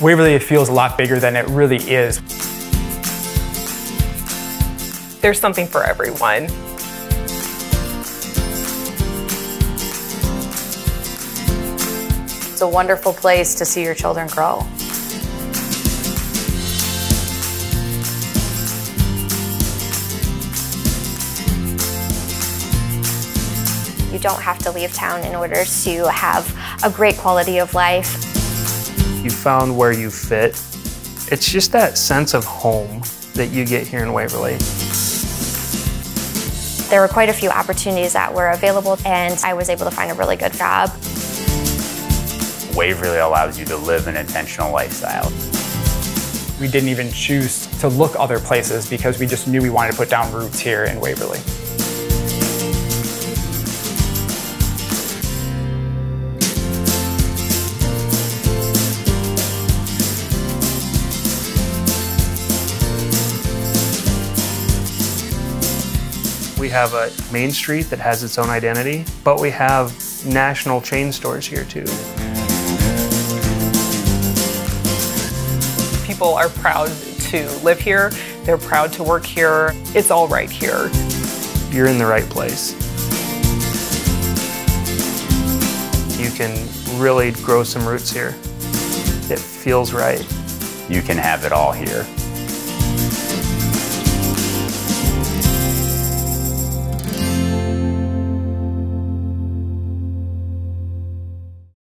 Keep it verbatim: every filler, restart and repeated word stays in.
Waverly feels a lot bigger than it really is. There's something for everyone. It's a wonderful place to see your children grow. You don't have to leave town in order to have a great quality of life. You found where you fit. It's just that sense of home that you get here in Waverly. There were quite a few opportunities that were available, and I was able to find a really good job. Waverly allows you to live an intentional lifestyle. We didn't even choose to look other places because we just knew we wanted to put down roots here in Waverly. We have a main street that has its own identity, but we have national chain stores here too. People are proud to live here. They're proud to work here. It's all right here. You're in the right place. You can really grow some roots here. It feels right. You can have it all here.